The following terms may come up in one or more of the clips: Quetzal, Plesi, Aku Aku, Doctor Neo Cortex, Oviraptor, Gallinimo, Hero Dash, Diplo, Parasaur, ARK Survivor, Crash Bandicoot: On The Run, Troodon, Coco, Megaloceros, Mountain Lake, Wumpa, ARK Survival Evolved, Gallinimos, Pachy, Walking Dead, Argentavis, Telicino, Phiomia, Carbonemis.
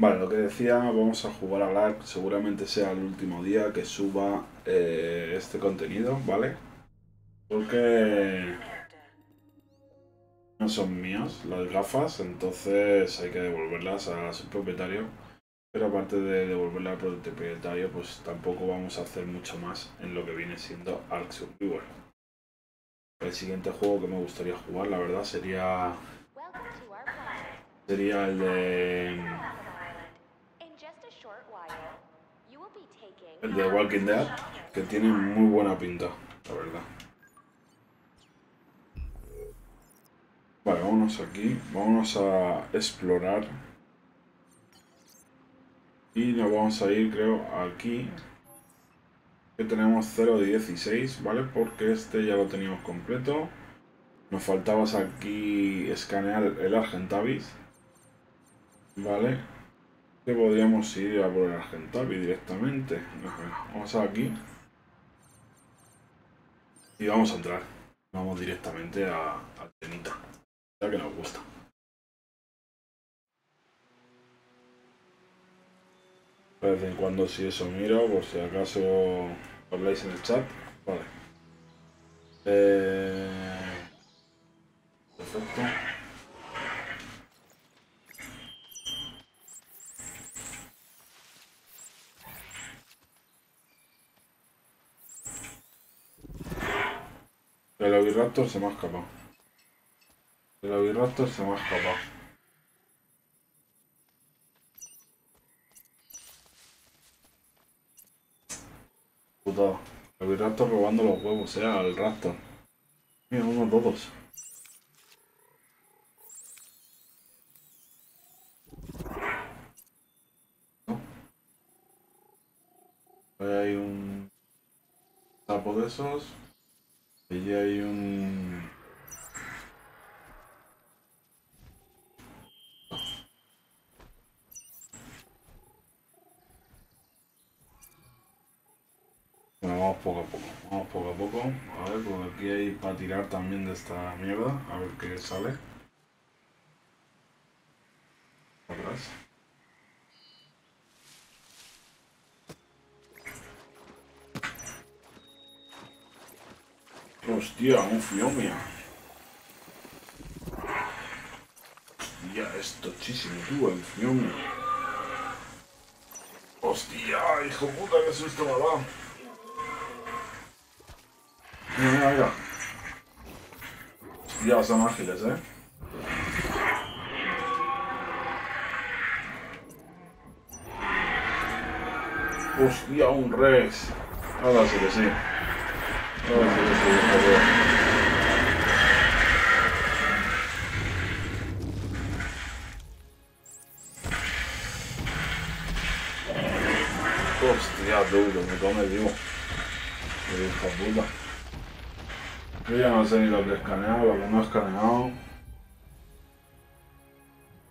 Vale, lo que decía, vamos a jugar a ARK, seguramente sea el último día que suba este contenido, ¿vale? Porque no son mías las gafas, entonces hay que devolverlas a su propietario. Pero aparte de devolverla al propietario, pues tampoco vamos a hacer mucho más en lo que viene siendo ARK Survivor. El siguiente juego que me gustaría jugar, la verdad, sería el de Walking Dead, que tiene muy buena pinta, la verdad. Vale, vámonos aquí, vámonos a explorar. Y nos vamos a ir, creo, aquí, que tenemos 0.16, ¿vale? Porque este ya lo teníamos completo. Nos faltaba aquí escanear el Argentavis, ¿vale? Que podríamos ir a por el Argentavis directamente. Vamos aquí y vamos a entrar. Vamos directamente a Tenita, ya que nos gusta. De vez en cuando, si eso miro, por si acaso habláis en el chat. Vale. Perfecto. El Oviraptor se me ha escapado. El Oviraptor se me ha escapado. Putada. El Oviraptor robando los huevos, al Raptor. Mira, unos todos. ¿No? Ahí hay un sapo de esos. Allí hay un... Bueno, vamos poco a poco, a ver, por aquí hay para tirar también de esta mierda, a ver qué sale. Atrás. Hostia, un Phiomia. Hostia, es tochísimo, tú, el Phiomia. Hostia, hijo puta, qué susto me da. Mira. Ya son ágiles, Hostia, un Rex. Ahora sí que sí. Hostia, duro, me come vivo. Hijo puta. Yo ya no sé ni lo que he escaneado, lo que no he escaneado.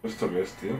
¿Esto qué es, tío?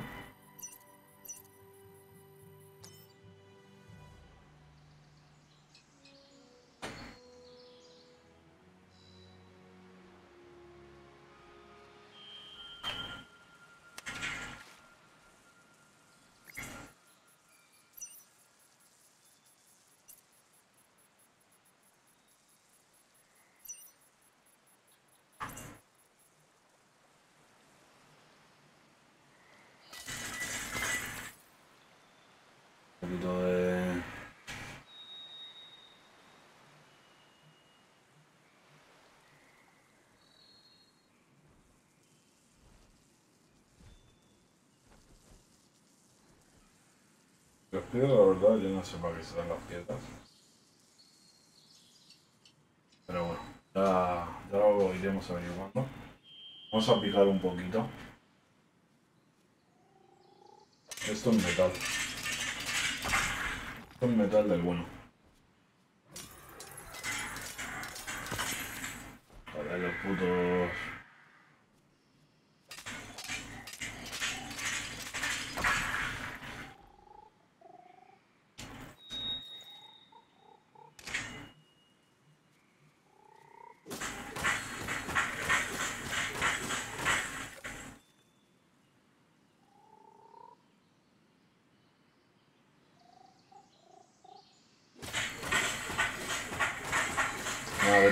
Las piedras, la verdad, yo no sé para qué se dan las piedras. Pero bueno, ya lo iremos averiguando. Vamos a picar un poquito. Esto es metal. Esto es metal del bueno. Para los putos...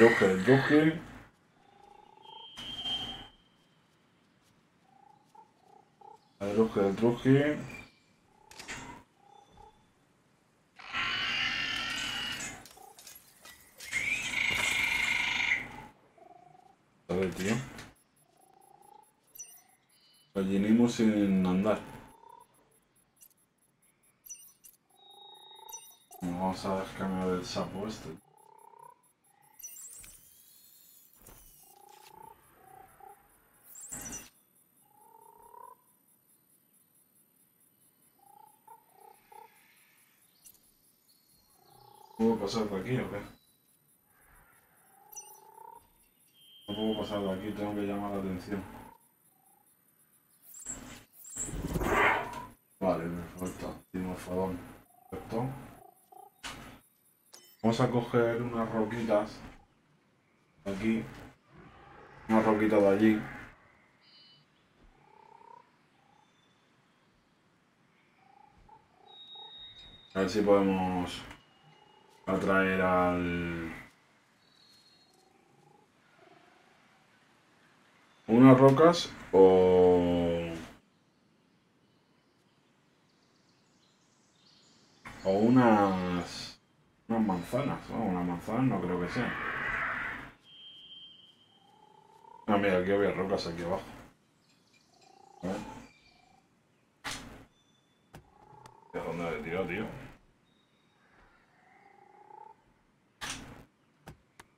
Joker. Al Joker. A ver, tío. Gallinimos en andar. Nos vamos a descargar del sapo este. ¿Puedo pasar por aquí o qué? No puedo pasar por aquí, tengo que llamar la atención. Vale, perfecto. Dinofodón. Perfecto. Vamos a coger unas roquitas. Aquí. Una roquita de allí. A ver si podemos atraer al... unas rocas o unas manzanas, ¿no? Unas manzanas no creo que sea. Ah, mira, aquí había rocas aquí abajo. A ver. ¿De dónde le tiró, tío?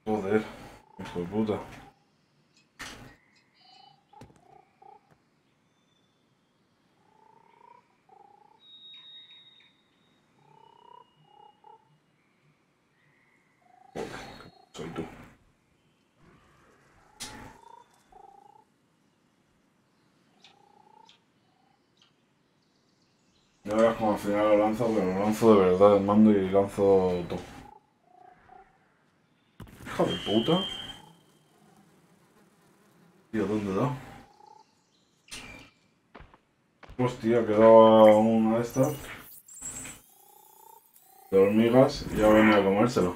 Joder, hijo de puta. Soy tú. Ya verás como al final lo lanzo, pero lo lanzo de verdad, el mando y lanzo todo. Hijo de puta. Tío, ¿dónde da? Hostia, quedaba una de estas de hormigas y ya venía a comérselo.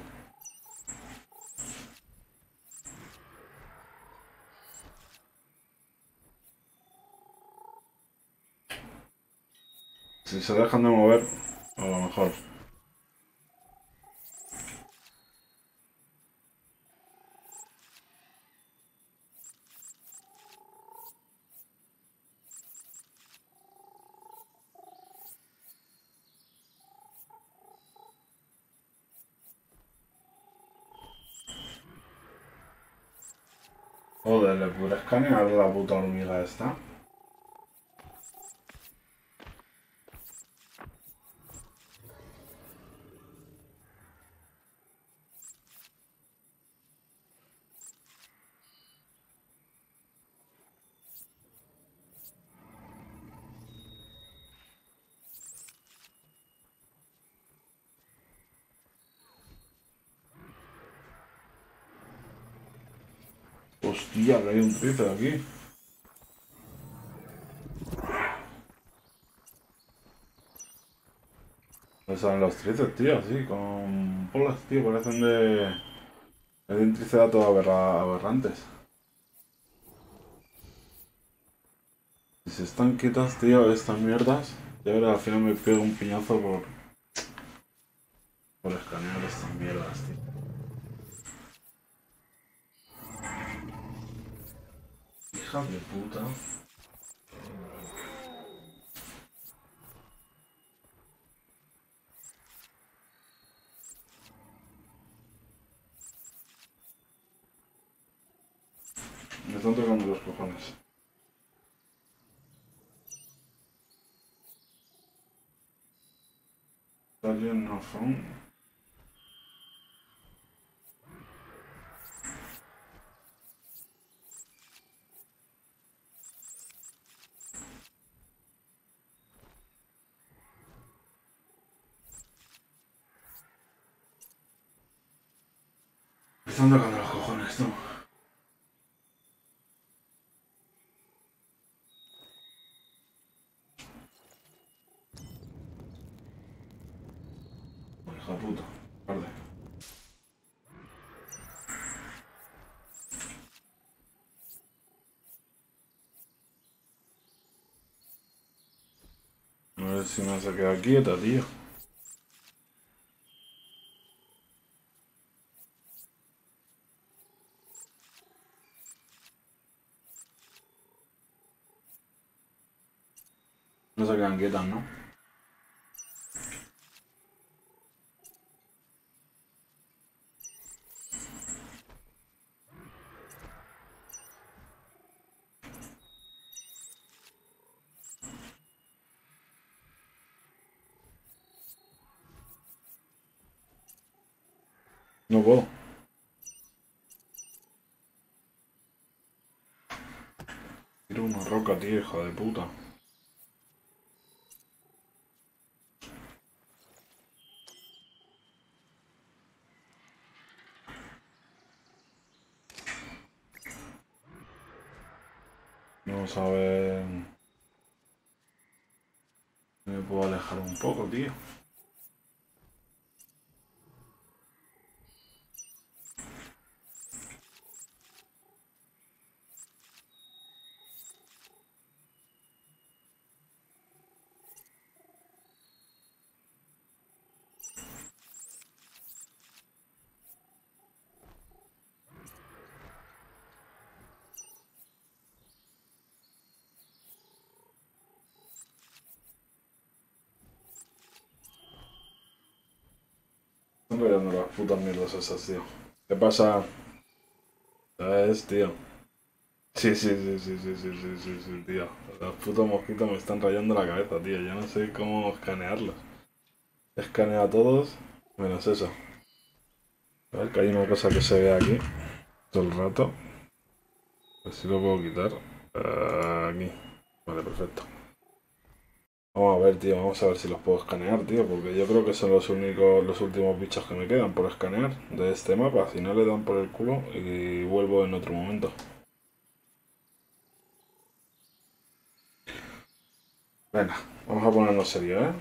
Si se dejan de mover, a lo mejor. Joder, le puedo escanear la puta hormiga esta. Hostia, que hay un triple aquí. Me salen los tríceps, tío, así, con polas, tío, parecen de un triceratops aberrantes. Si se están quitas, tío, estas mierdas, yo ahora al final me pego un piñazo por escanear estas mierdas, tío. Hija de puta. Me están tocando los cojones. Alien no son. Me están tocando los cojones, tú. Hijo de puta, tarde. ver si me se queda quieta, tío. No se quedan quietas, ¿no? No puedo. Tiro una roca, tío, hija de puta. Vamos a ver... Me puedo alejar un poco, tío. Mirando las putas mierdas esas, tío. ¿Qué pasa? ¿Sabes, tío? Sí, tío. Las putas mosquitas me están rayando la cabeza, tío. Yo no sé cómo escanearlas. Escanea a todos, menos eso. A ver, que hay una cosa que se ve aquí todo el rato. A ver si lo puedo quitar. Aquí. Vale, perfecto. Vamos a ver, tío, vamos a ver si los puedo escanear, tío, porque yo creo que son los últimos bichos que me quedan por escanear de este mapa. Si no, le dan por el culo y vuelvo en otro momento. Venga, vamos a ponernos serio, ¿eh?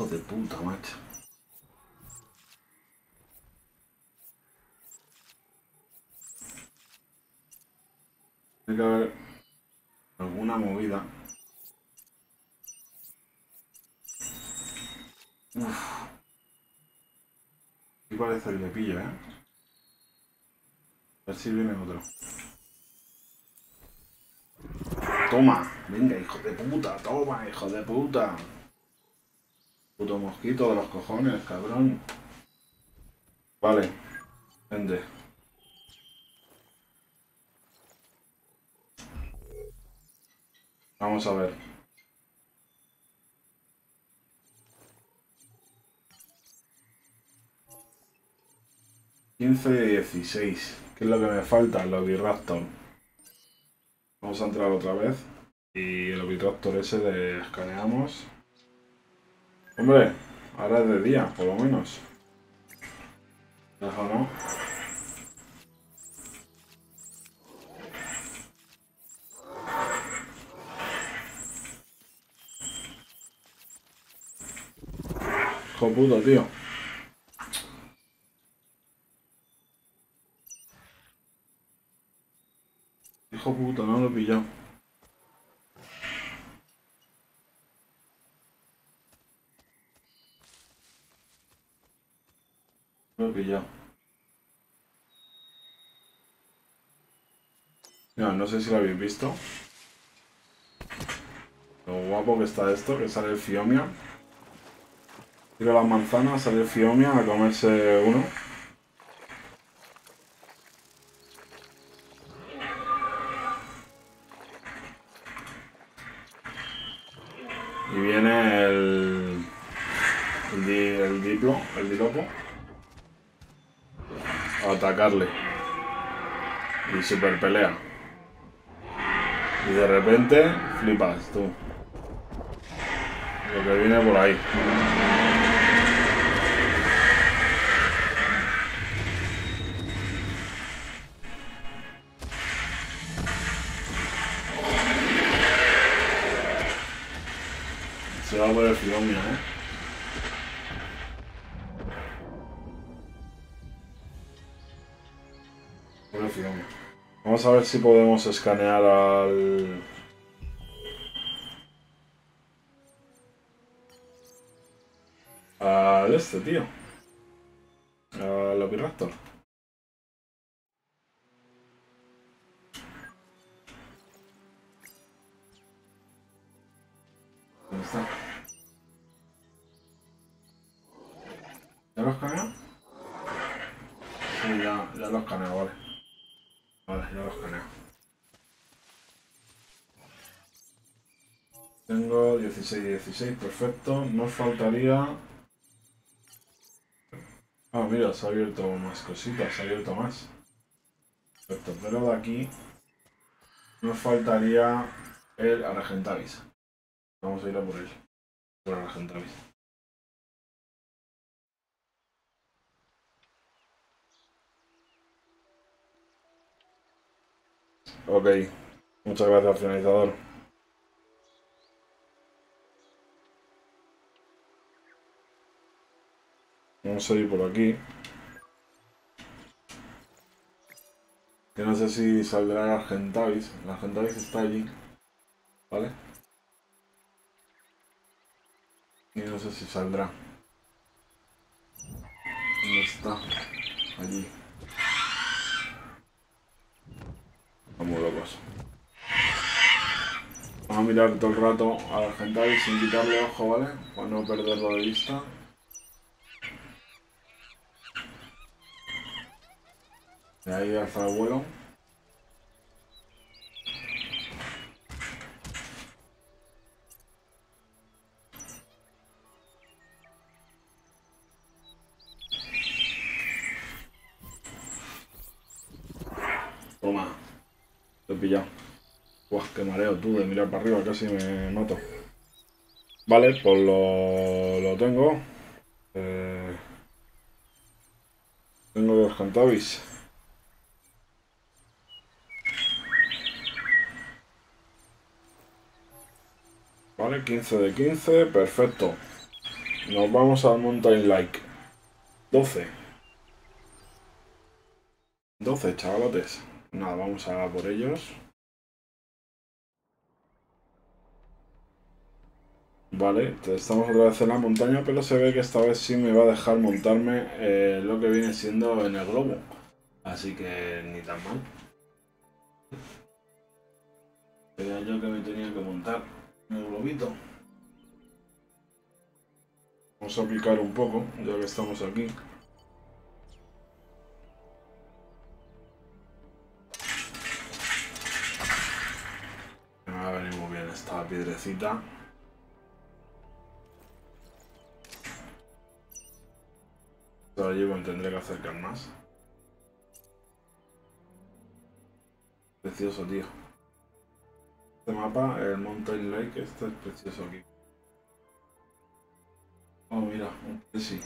Hijo de puta, macho. Tiene que haber alguna movida. Uff. Aquí parece el de pillo, ¿eh? A ver si viene otro. ¡Toma! ¡Venga, hijo de puta! ¡Toma, hijo de puta! Puto mosquito de los cojones, cabrón. Vale. Gente. Vamos a ver. ...15 de 16... ¿Qué es lo que me falta? El Oviraptor. Vamos a entrar otra vez. Y el Oviraptor ese le escaneamos. Hombre, ahora es de día, por lo menos. Deja, ¿no? Hijo puto, tío. Hijo puto, no lo he pillado. No lo he pillado. No, no sé si lo habéis visto. Lo guapo que está esto, que sale el Phiomia. Tiro las manzanas, salió Phiomia a comerse uno. Y viene el Diplo, el Dilopo, a atacarle. Y super pelea. Y de repente flipas tú. Lo que viene por ahí. Por el Phiomia, ¿eh? Phiomia. Vamos a ver si podemos escanear al... al este, tío. Al Oviraptor. ¿Dónde está? ¿Ya lo escaneó? Sí, ya lo escaneó, vale. Vale, ya lo escaneo. Tengo 16 y 16, perfecto. Nos faltaría... Ah, mira, se ha abierto más cositas, se ha abierto más. Perfecto, pero de aquí nos faltaría el Argentavis. Vamos a ir a por él. Por el Argentavis. Ok, muchas gracias, finalizador. Vamos a ir por aquí. Que no sé si saldrá el Argentavis. El Argentavis está allí. ¿Vale? Y no sé si saldrá. ¿Dónde está? Allí. Vamos locos. Vamos a mirar todo el rato al Argentavis sin quitarle ojo, ¿vale? Para no perderlo de vista. De ahí hasta el vuelo. Toma. Lo he pillado. Buah, qué mareo, tú, de mirar para arriba, casi me mato. Vale, pues lo tengo. Tengo los Argentavis. Vale, 15 de 15, perfecto. Nos vamos al Mountain Lake. 12. 12, chavalotes. Nada, vamos a por ellos. Vale, estamos otra vez en la montaña, pero se ve que esta vez sí me va a dejar montarme lo que viene siendo en el globo. Así que ni tan mal. Era yo que me tenía que montar. El globito. Vamos a aplicar un poco, ya que estamos aquí. Me va a venir muy bien esta piedrecita. Se la llevo y tendré que acercar más. Precioso, tío. Este mapa, el Mountain Lake, este es precioso aquí. Oh, mira, un Plesi,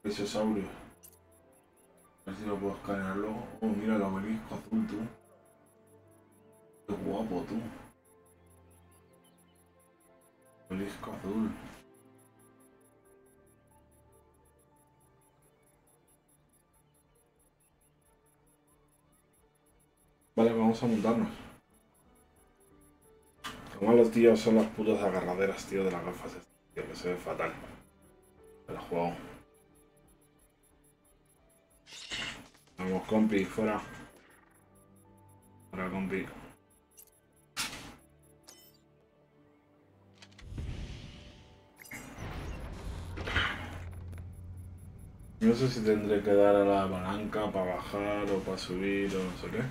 plesiosaurio. A ver si lo puedo escanear luego. Oh, mira el obelisco azul, tú. Qué guapo, tú. Obelisco azul. Vale, vamos a montarnos. Lo malo, tío, son las putas agarraderas, tío, de las gafas, tío, que se ve fatal. El juego. Vamos, compi, fuera. Fuera, compi. No sé si tendré que dar a la palanca para bajar o para subir o no sé qué.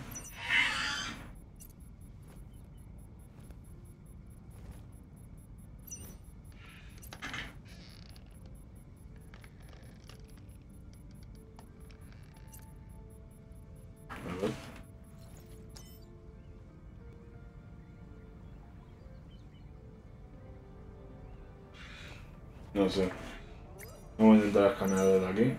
No sé. Vamos a intentar escanear desde aquí.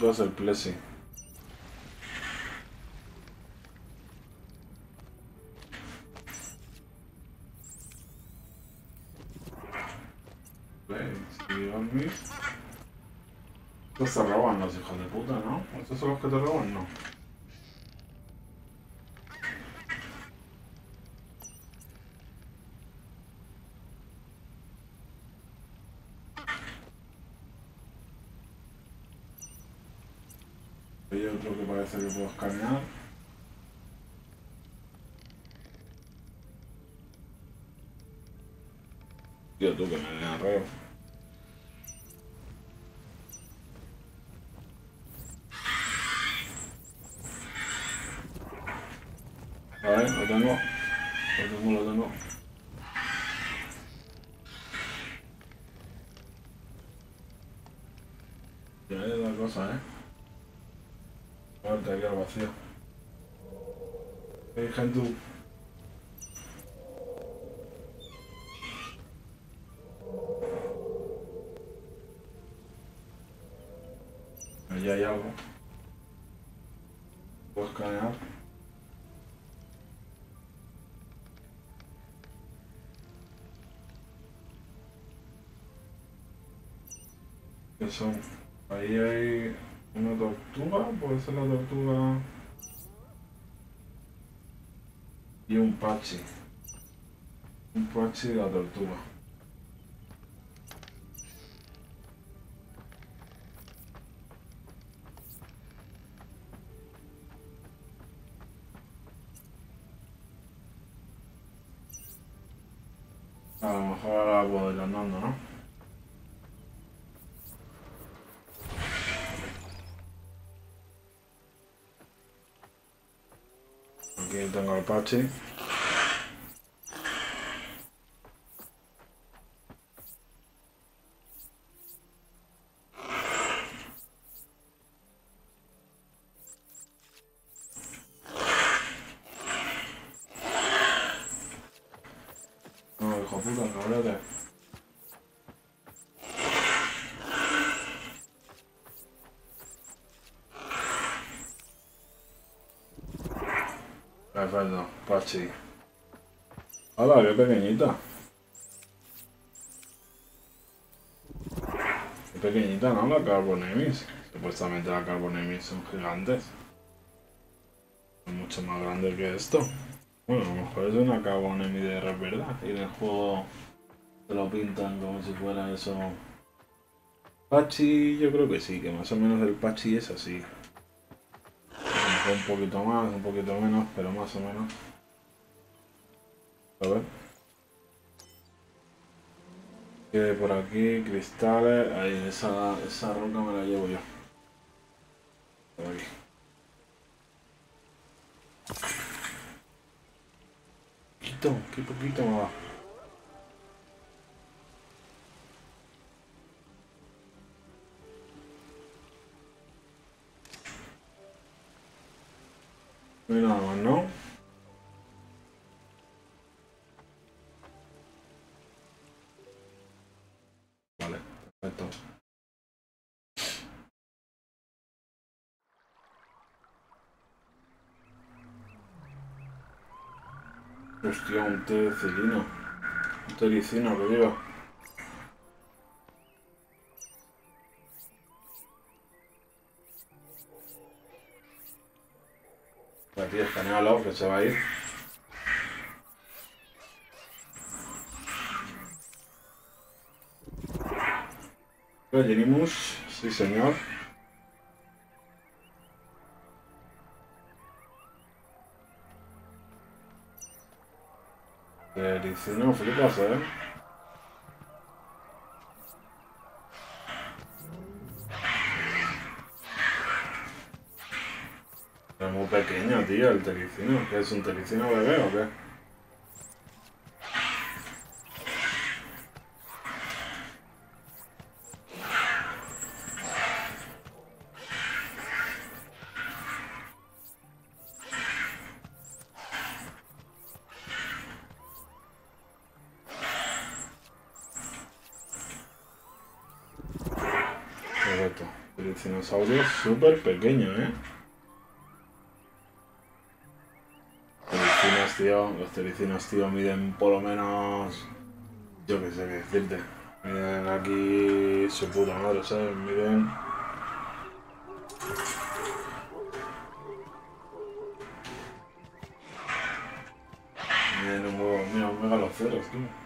2 del Plesi. Estos se roban los hijos de puta, ¿no? ¿Estos son los que te roban? No. Hay otro que parece que puedo escanear. Tío, tú que me den arreo. A ver, lo tengo. Lo tengo. Ya es la cosa, Ahora te queda vacío. Hey, gente. Allí hay algo. Puedo escanear. ¿Qué son? Ahí hay una tortuga, puede ser la tortuga. Y un Pachy. Un Pachy y la tortuga. A lo mejor ahora puedo ir andando, ¿no? Aquí tengo al Pachy. No, hijo puta, cabrón. Perfecto, Pachy. ¡Hala, qué pequeñita! Qué pequeñita, ¿no? La Carbonemis. Supuestamente la Carbonemis son gigantes. Son mucho más grandes que esto. Bueno, a lo mejor es una Carbonemis de verdad. Y en el juego te lo pintan como si fuera eso. Pachy, yo creo que sí, que más o menos el Pachy es así. Un poquito más, un poquito menos, pero más o menos. A ver. ¿Qué hay por aquí? Cristales. Ahí, esa roca me la llevo yo. Por aquí. Poquito, qué poquito me va. No hay nada más, ¿no? Vale, perfecto. Hostia, un telicino. Un telicino, que digo. Aquí escanealo, que se va a ir. Gallinimos, sí señor. Telicino, flipas, Es muy pequeño, tío, el Telicino. ¿Qué es un Telicino bebé o qué? Perfecto, El dinosaurio es súper pequeño, ¿eh? Los telicinos, tío, miden por lo menos... Yo qué sé qué decirte. Miden aquí su puta madre, ¿sabes? Miden... Miden un huevo, mira, un megaloceros, tío.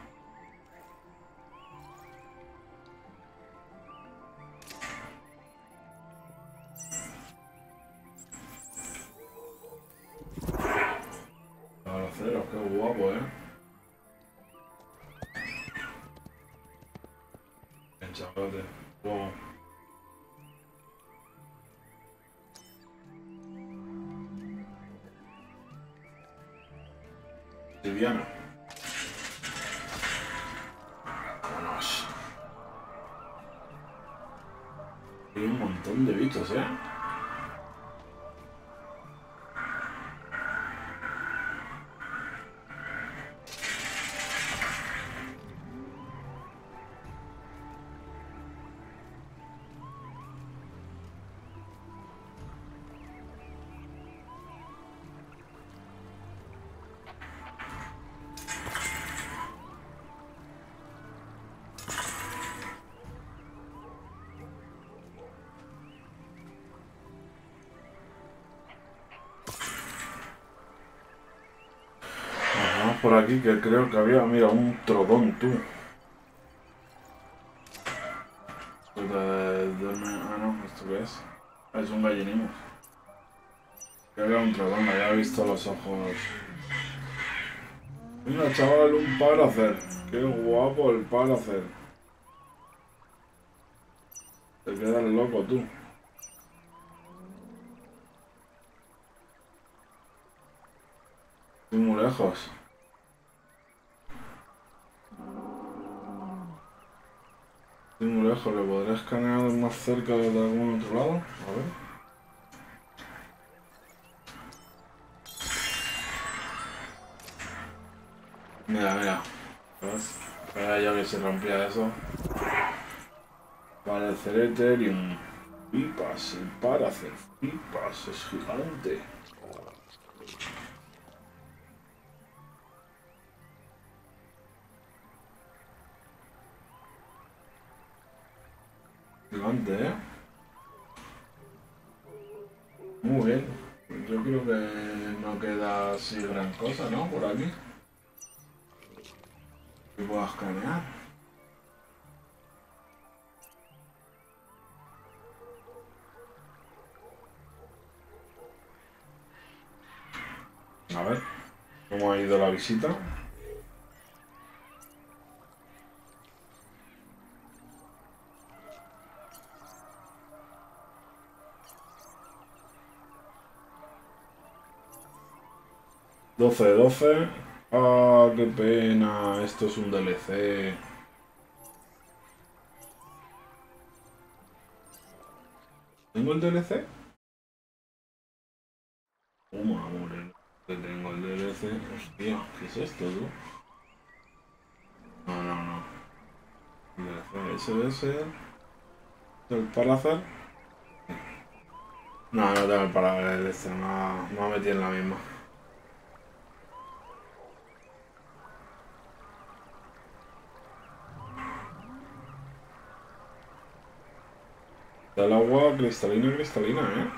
Qué guapo, ¿eh? El chavalote. Wow. Silviana. Vámonos. Hay un montón de bichos, ¿eh? Por aquí que creo que había, mira, un troodon, tú. Ah, no, ¿esto qué es? Ah, es un gallinimo. Que había un troodon, había visto los ojos. Mira, chaval, un Parasaur. Qué guapo el Parasaur. Te quedas loco, tú. Estoy muy lejos. Muy lejos, ¿le podré escanear más cerca de algún otro lado? A ver. Mira, mira. ¿Ves? Era yo que se rompía eso. Para el Cereterium. Pipas, el Paracer. Pipas, es gigante. Gigante, ¿eh? Muy bien. Yo creo que no queda así gran cosa, ¿no? Por aquí. ¿Qué puedo escanear? A ver, ¿cómo ha ido la visita? $12. Ah, qué pena. Esto es un DLC. ¿Tengo el DLC? Oh, amor, que tengo el DLC. Hostia, ¿qué es esto, tú? No, no, no. DLC, ese es el Parasaur. No, no tengo el Parasaur. Este me ha metido en la misma. Del agua cristalina, cristalina, ¿eh?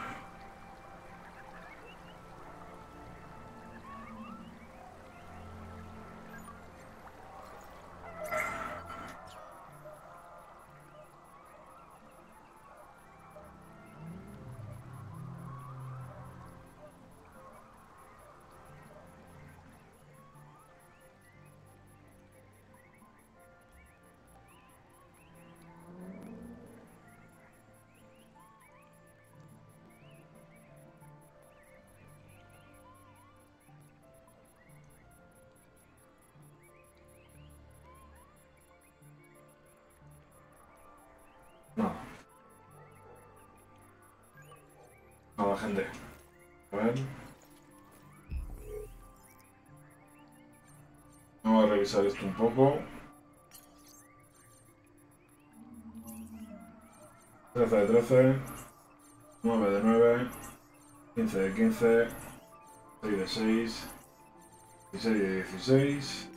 Nada, gente. A ver. Vamos a revisar esto un poco. 13 de 13, 9 de 9, 15 de 15, 6 de 6, 16 de 16,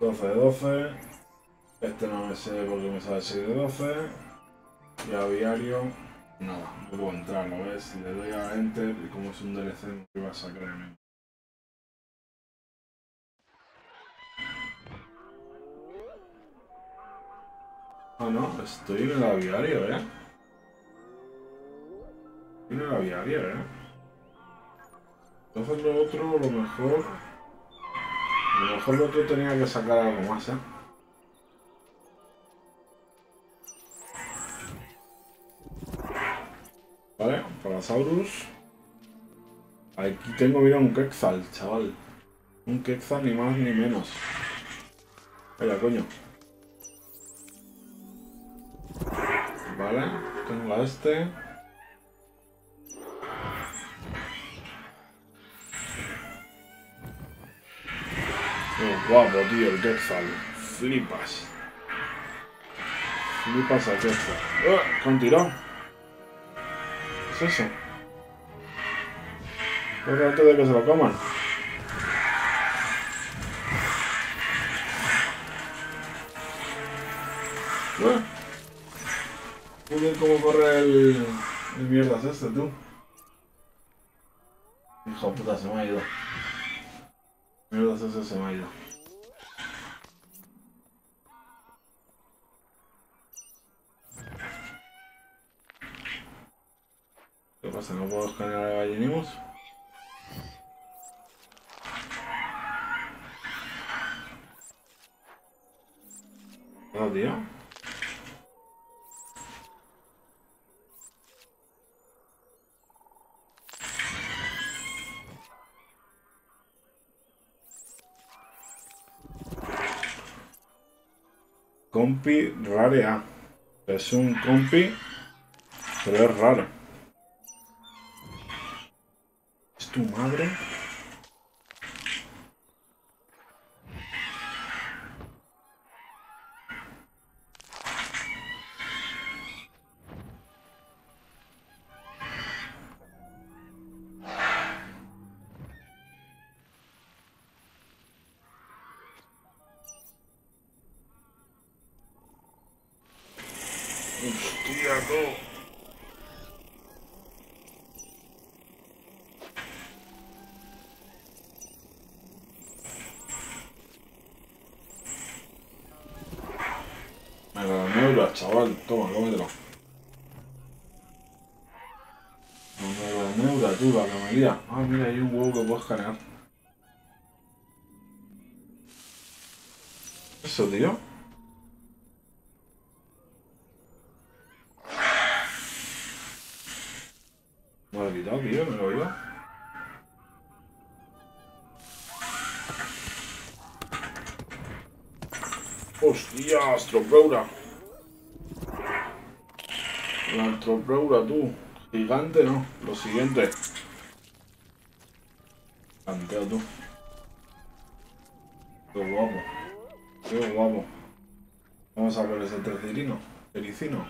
12 de 12, este no me sé porque me sale 6 de 12, y aviario, nada, no puedo entrar, ¿lo ves? Si le doy a Enter, y como es un DLC, no me iba a sacar el mismo. Ah, no, estoy en el aviario, ¿eh? Estoy en el aviario, ¿eh? Entonces lo otro, lo mejor... A lo mejor lo otro tenía que sacar algo más, ¿eh? Vale, Parasaurus. Aquí tengo, mira, un Quetzal, chaval. Un Quetzal ni más ni menos. Vaya, coño. Vale, tengo a este. Oh, guapo, tío, el Quetzal. Flipas. Flipas a Quetzal. ¡Con tirón! ¿Qué es eso? Porque antes de que se lo coman. Muy bien, cómo corre el mierdas este, tú. Hijo de puta, se me ha ido. Mierdas este se me ha ido. ¿Qué pasa? ¿No puedo escanear a Gallinimos? No, tío. Compi rarea. Es un compi, pero es raro. ¿Es tu madre? Chaval, toma, cómetelo. No me neura, tú, la camarilla. Ah, mira, hay un huevo que puedo escanear. ¿Eso, tío? Me lo he quitado, tío, me lo he ido. ¡Hostias, tropeura! La tropeura, tú. Gigante, no. Lo siguiente. Giganteo, tú. Qué guapo. Qué guapo. Vamos a ver ese Telicino. Telicino.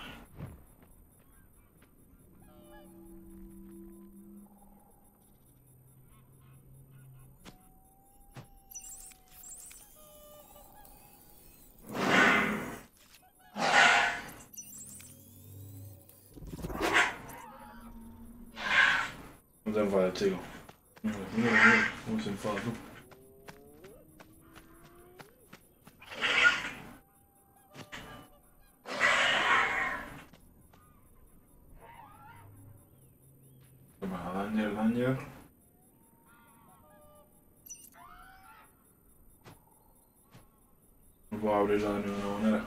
No te enfades, chico. Mira, cómo se enfada tú. ¿Qué pasa? Danger, danger. No puedo abrirla de ninguna manera.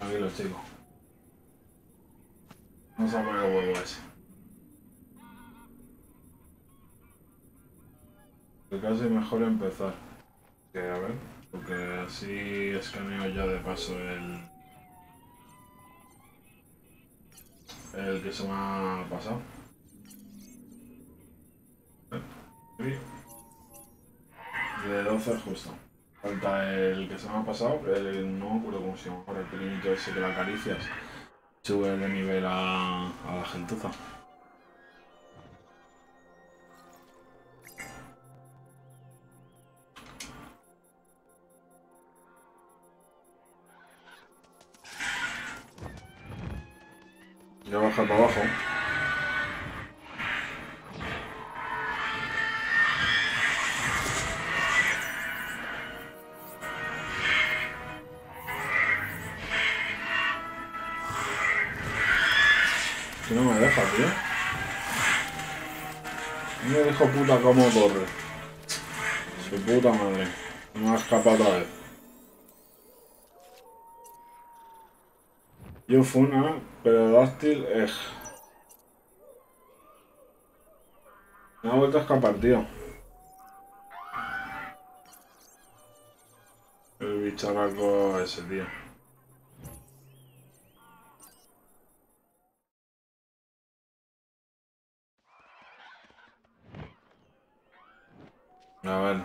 Aquí los chicos. Vamos a poner el huevo ese. Casi mejor empezar. Que a ver, porque así escaneo ya de paso el que se me ha pasado. De 12 justo. Falta el que se me ha pasado, pero no me acuerdo cómo se llama, el pequeñito ese que la acaricias. Sube de nivel a la gentuza. Voy a bajar para abajo. Que no me deja, tío. No me dejo puta como corre. Su puta madre. Me ha escapado otra vez. Yo funa, pero dáctil es. Me ha vuelto a escapar, tío. El bicharraco ese, tío. A ver.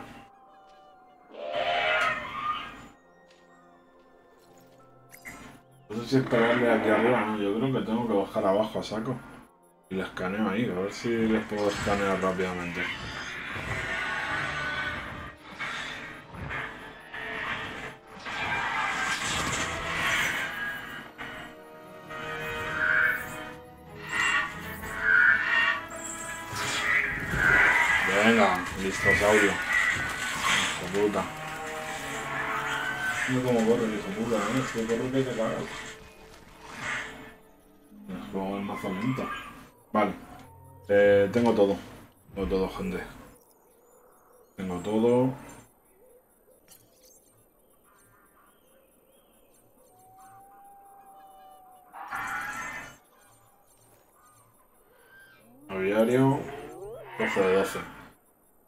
No sé si escalarle aquí arriba, ¿no? Yo creo que tengo que bajar abajo a saco. Y la escaneo ahí, a ver si les puedo escanear rápidamente. Distrosaurio. Hijo puta. No como corre, hijo puta, ¿eh? Es que corre que te cagas. Es como el mazo lento. Vale. Tengo todo. Tengo todo, gente. Tengo todo. Aviario. 12 de 12.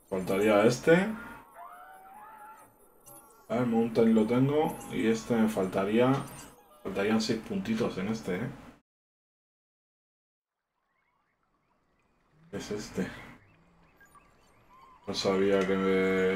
Faltaría este. A ver, Mountain lo tengo. Y este me faltaría. Faltarían 6 puntitos en este, ¿eh? ¿Qué es este? No sabía que me...